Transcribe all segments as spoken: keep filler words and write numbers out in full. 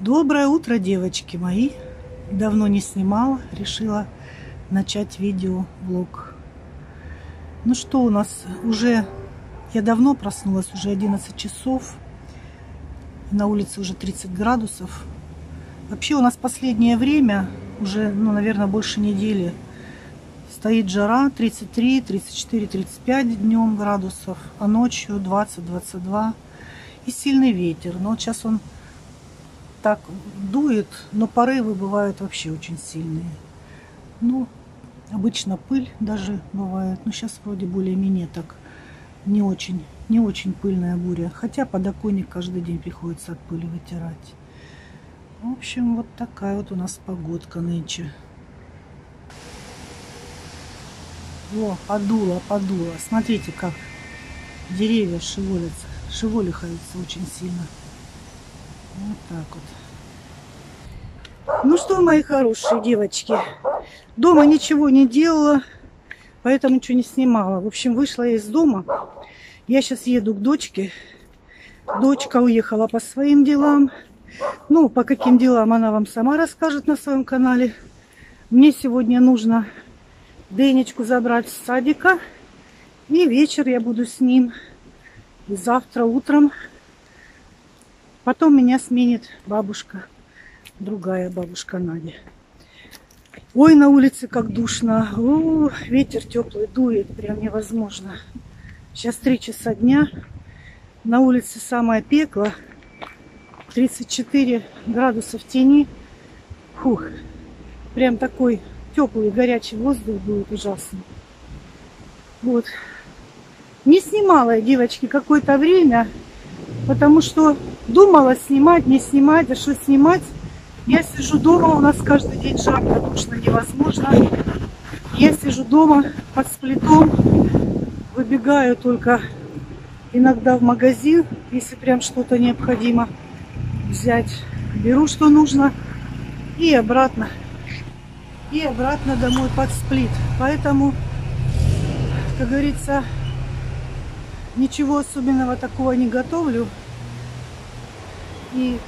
Доброе утро, девочки мои! Давно не снимала, решила начать видеоблог. Ну что у нас? Уже я давно проснулась, уже одиннадцать часов. На улице уже тридцать градусов. Вообще у нас последнее время, уже, ну, наверное, больше недели, стоит жара тридцать три, тридцать четыре, тридцать пять днем градусов, а ночью двадцать, двадцать два. И сильный ветер. Но вот сейчас он так дует, но порывы бывают вообще очень сильные. Ну, обычно пыль даже бывает, но сейчас вроде более-менее так не очень, не очень пыльная буря. Хотя подоконник каждый день приходится от пыли вытирать. В общем, вот такая вот у нас погодка нынче. О, подуло, подуло. Смотрите, как деревья шевелятся, шевелихаются очень сильно. Вот так вот. Ну что, мои хорошие девочки, дома ничего не делала, поэтому ничего не снимала. В общем, вышла я из дома. Я сейчас еду к дочке. Дочка уехала по своим делам. Ну, по каким делам, она вам сама расскажет на своем канале. Мне сегодня нужно Дэнечку забрать с садика. И вечер я буду с ним. И завтра утром. Потом меня сменит бабушка, другая бабушка Надя. Ой, на улице как душно. О, ветер теплый дует, прям невозможно. Сейчас три часа дня. На улице самое пекло. тридцать четыре градуса в тени. Фух, прям такой теплый, горячий воздух дует ужасно. Вот. Не снимала я, девочки, какое-то время, потому что думала снимать, не снимать, а что снимать. Я сижу дома, у нас каждый день жарко, душно, невозможно. Я сижу дома под сплитом, выбегаю только иногда в магазин, если прям что-то необходимо взять. Беру, что нужно, и обратно. И обратно домой под сплит. Поэтому, как говорится, ничего особенного такого не готовлю. И,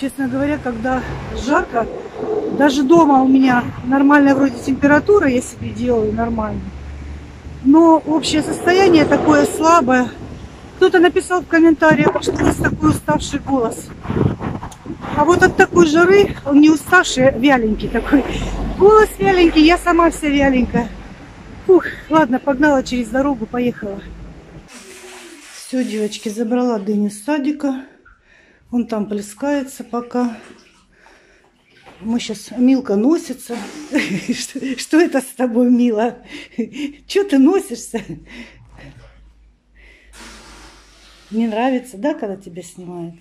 честно говоря, когда жарко, даже дома у меня нормальная вроде температура, я себе делаю нормально. Но общее состояние такое слабое. Кто-то написал в комментариях, что у вас такой уставший голос. А вот от такой жары, он не уставший, а вяленький такой. Голос вяленький, я сама вся вяленькая. Фух, ладно, погнала через дорогу, поехала. Все, девочки, забрала Дэни с садика. Он там плескается пока. Мы сейчас... Милка носится. Что, что это с тобой, Мила? Че ты носишься? Не нравится, да, когда тебя снимают?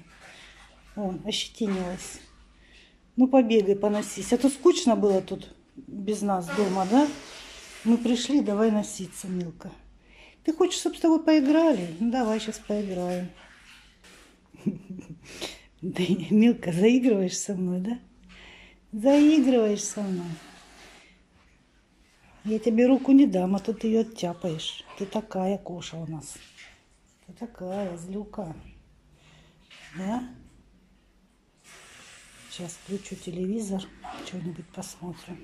Вон, ощетинилась. Ну, побегай, поносись. А то скучно было тут без нас дома, да? Мы пришли, давай носиться, Милка. Ты хочешь, чтобы с тобой поиграли? Ну, давай сейчас поиграем. Да, Милка, заигрываешь со мной, да? Заигрываешь со мной. Я тебе руку не дам, а то ты ее оттяпаешь. Ты такая коша у нас. Ты такая злюка. Да? Сейчас включу телевизор, что-нибудь посмотрим.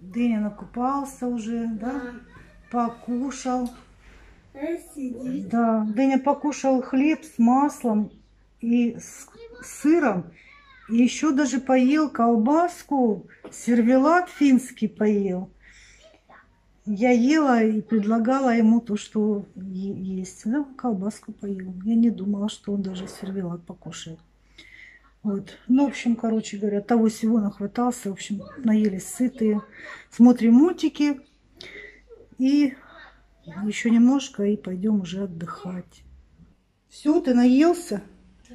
Дэня накупался уже, да? Покушал. Сидит. Да, Дэня покушал хлеб с маслом и с сыром. И еще даже поел колбаску, сервелат финский поел. Я ела и предлагала ему то, что есть. Да, колбаску поел. Я не думала, что он даже сервелат покушает. Вот. Ну, в общем, короче говоря, того всего нахватался. В общем, наелись сытые. Смотрим мультики. И... Еще немножко и пойдем уже отдыхать. Все, ты наелся? Да.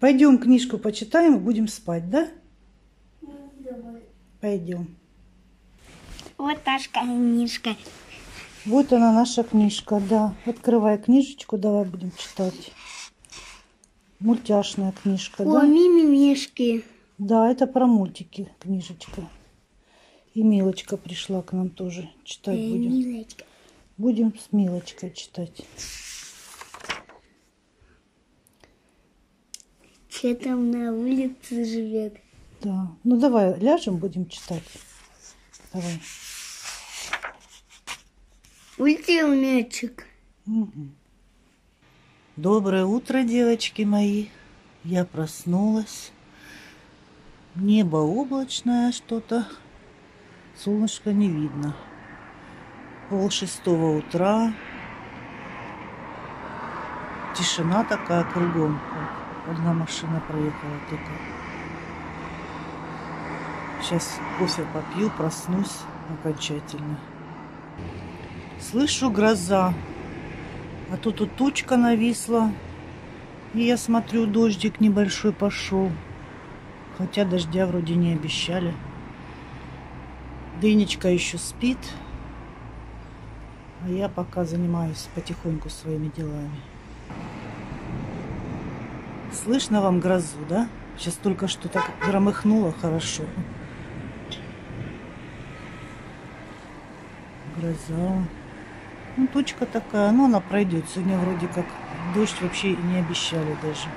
Пойдем книжку почитаем и будем спать, да? Давай. Пойдем. Вот наша книжка. Вот она, наша книжка, да. Открывай книжечку, давай будем читать. Мультяшная книжка, О, да? Мимимишки. Да, это про мультики книжечка. И Милочка пришла к нам тоже. Читать э, будем. Милочка. Будем с Милочкой читать. Че там на улице живет. Да. Ну давай ляжем, будем читать. Давай. Улетел мячик. Угу. Доброе утро, девочки мои. Я проснулась. Небо облачное что-то. Солнышко не видно. Пол шестого утра. Тишина такая кругом. Одна машина проехала только. Сейчас кофе попью, проснусь окончательно. Слышу, гроза. А тут вот тучка нависла. И я смотрю, дождик небольшой пошел. Хотя дождя вроде не обещали. Дынечка еще спит. А я пока занимаюсь потихоньку своими делами. Слышно вам грозу, да? Сейчас только что так громыхнуло хорошо. Гроза. Ну, тучка такая, но она пройдет. Сегодня вроде как дождь вообще не обещали даже.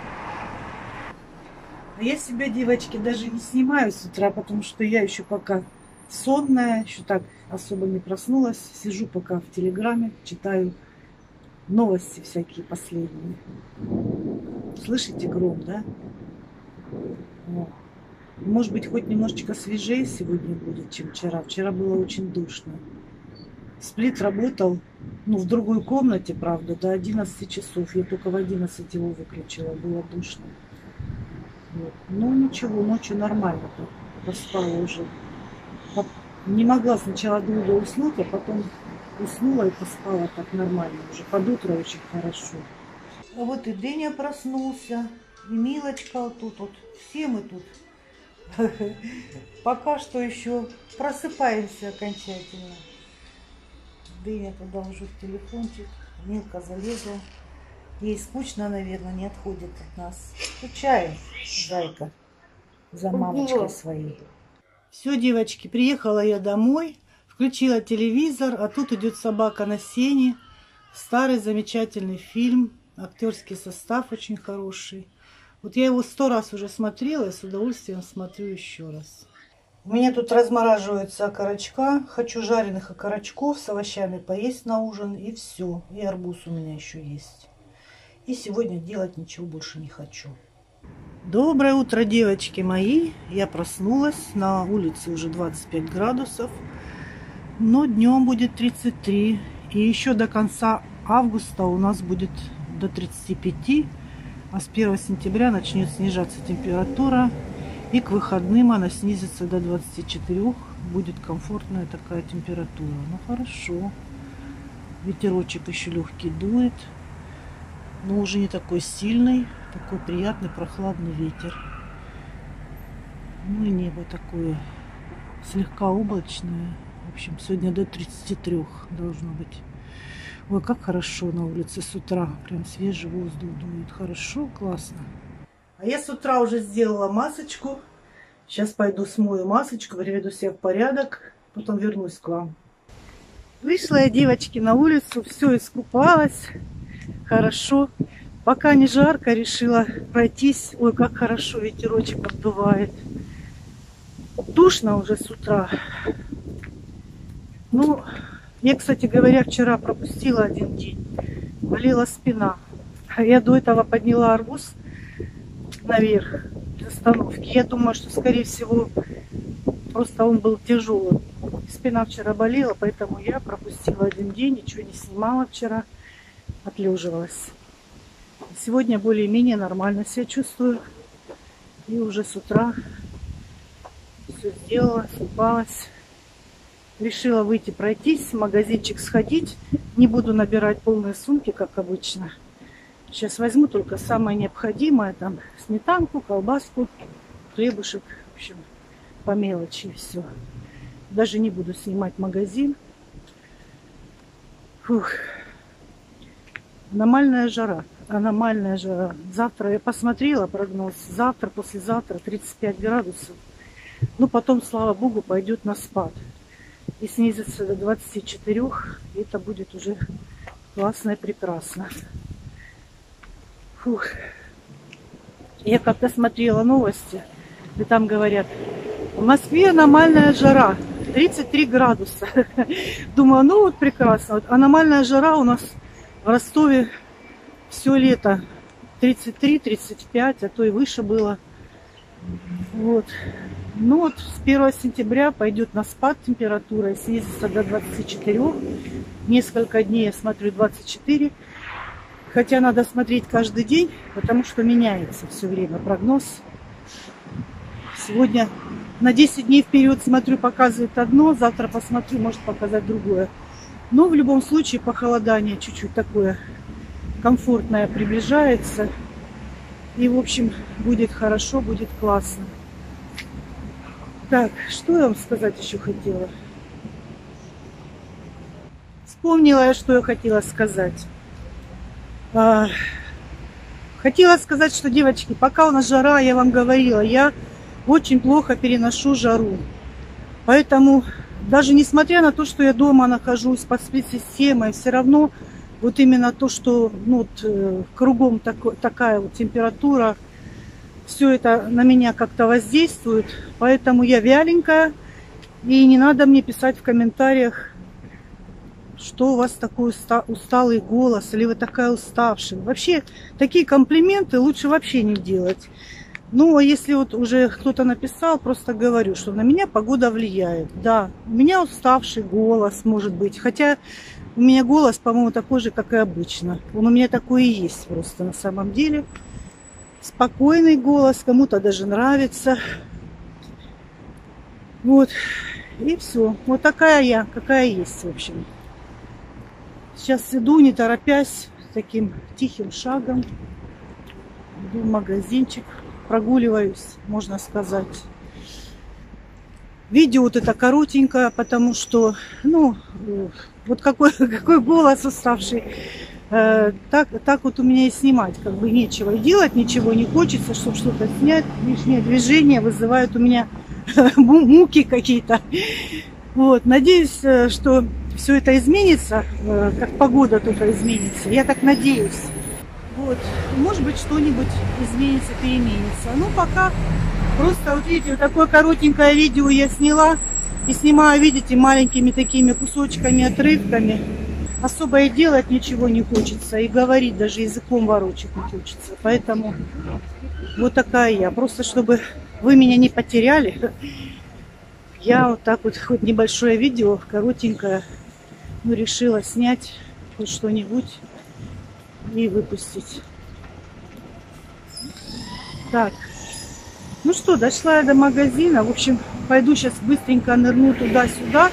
А я себя, девочки, даже не снимаю с утра, потому что я еще пока сонная, еще так особо не проснулась. Сижу пока в Телеграме, читаю новости всякие последние. Слышите гром, да? О. Может быть, хоть немножечко свежее сегодня будет, чем вчера. Вчера было очень душно. Сплит работал, ну, в другой комнате, правда, до одиннадцати часов. Я только в одиннадцать его выключила, было душно. Вот. Ну, ничего, ночью нормально поспала уже. Не могла сначала долго уснуть, а потом уснула и поспала так нормально уже. Под утро очень хорошо. А вот и Дэня проснулся, и Милочка вот тут вот. Все мы тут. Пока что еще просыпаемся окончательно. Дэня туда ложит телефончик. Милка залезла. Ей скучно, наверное, не отходит от нас. Скучаем, зайка, за мамочкой своей. Все, девочки, приехала я домой. Включила телевизор, а тут идет «Собака на сене». Старый замечательный фильм. Актерский состав очень хороший. Вот я его сто раз уже смотрела и с удовольствием смотрю еще раз. У меня тут размораживаются окорочка. Хочу жареных окорочков с овощами поесть на ужин. И все. И арбуз у меня еще есть. И сегодня делать ничего больше не хочу. Доброе утро, девочки мои. Я проснулась. На улице уже двадцать пять градусов. Но днем будет тридцать три. И еще до конца августа у нас будет до тридцати пяти, а с первого сентября начнет снижаться температура, и к выходным она снизится до двадцати четырёх, будет комфортная такая температура. Ну хорошо, ветерочек еще легкий дует, но уже не такой сильный, такой приятный прохладный ветер. Ну и небо такое слегка облачное, в общем сегодня до тридцати трёх должно быть. Ой, как хорошо на улице с утра. Прям свежий воздух дует. Хорошо, классно. А я с утра уже сделала масочку. Сейчас пойду смою масочку, приведу себя в порядок. Потом вернусь к вам. Вышла я, девочки, на улицу. Все искупалась. Хорошо. Пока не жарко, решила пройтись. Ой, как хорошо ветерочек поддувает. Душно уже с утра. Ну... Я, кстати говоря, вчера пропустила один день. Болела спина. Я до этого подняла арбуз наверх для остановки. Я думаю, что, скорее всего, просто он был тяжелый. Спина вчера болела, поэтому я пропустила один день. Ничего не снимала вчера. Отлеживалась. Сегодня более-менее нормально себя чувствую. И уже с утра все сделала, искупалась. Решила выйти пройтись, в магазинчик сходить. Не буду набирать полные сумки, как обычно. Сейчас возьму только самое необходимое. Там сметанку, колбаску, хлебушек. В общем, по мелочи и все. Даже не буду снимать магазин. Фух. Аномальная жара. Аномальная жара. Завтра я посмотрела прогноз. Завтра, послезавтра тридцать пять градусов. Ну, потом, слава богу, пойдет на спад. И снизится до двадцати четырёх, и это будет уже классно и прекрасно. Фух. я как-то смотрела новости, и там говорят, в Москве аномальная жара, тридцать три градуса. Думаю, ну вот прекрасно. Вот аномальная жара у нас в Ростове все лето тридцать три тридцать пять, а то и выше было. Вот. Ну вот с первого сентября пойдет на спад температура, снизится до двадцати четырёх. Несколько дней я смотрю двадцать четыре. Хотя надо смотреть каждый день, потому что меняется все время прогноз. Сегодня на десять дней вперед смотрю, показывает одно, завтра посмотрю, может показать другое. Но в любом случае похолодание чуть-чуть такое комфортное приближается. И в общем будет хорошо, будет классно. Так, что я вам сказать еще хотела? Вспомнила я, что я хотела сказать. Хотела сказать, что, девочки, пока у нас жара, я вам говорила, я очень плохо переношу жару. Поэтому, даже несмотря на то, что я дома нахожусь под сплит-системой, все равно вот именно то, что ну, вот, кругом так, такая вот температура, все это на меня как-то воздействует. Поэтому я вяленькая, и не надо мне писать в комментариях, что у вас такой усталый голос, или вы такая уставшая. Вообще, такие комплименты лучше вообще не делать. Ну, а если вот уже кто-то написал, просто говорю, что на меня погода влияет. Да, у меня уставший голос, может быть. Хотя у меня голос, по-моему, такой же, как и обычно. Он у меня такой и есть просто на самом деле. Спокойный голос, кому-то даже нравится. Вот, и все. Вот такая я, какая есть, в общем. Сейчас иду, не торопясь, таким тихим шагом. Иду в магазинчик, прогуливаюсь, можно сказать. Видео вот это коротенькое, потому что, ну, вот какой, какой голос уставший. Э, так, так вот у меня и снимать, как бы нечего делать, ничего не хочется, чтобы что-то снять. Лишнее движение вызывает у меня муки какие-то. Вот, надеюсь, что все это изменится, как погода только изменится. Я так надеюсь. Вот, может быть, что-нибудь изменится, переменится. Ну, пока просто, вот видите, вот такое коротенькое видео я сняла. И снимаю, видите, маленькими такими кусочками, отрывками. Особо и делать ничего не хочется. И говорить даже языком ворочать не хочется. Поэтому вот такая я. Просто, чтобы вы меня не потеряли, я вот так вот, хоть небольшое видео, коротенькое, ну, решила снять хоть что-нибудь и выпустить. Так, ну что, дошла я до магазина. В общем, пойду сейчас быстренько нырну туда-сюда.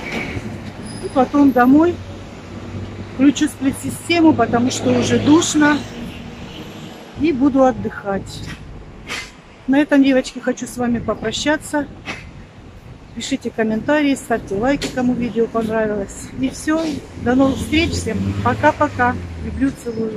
И потом домой. Включу сплит-систему, потому что уже душно. И буду отдыхать. На этом, девочки, хочу с вами попрощаться. Пишите комментарии, ставьте лайки, кому видео понравилось. И все. До новых встреч всем. Пока-пока. Люблю, целую.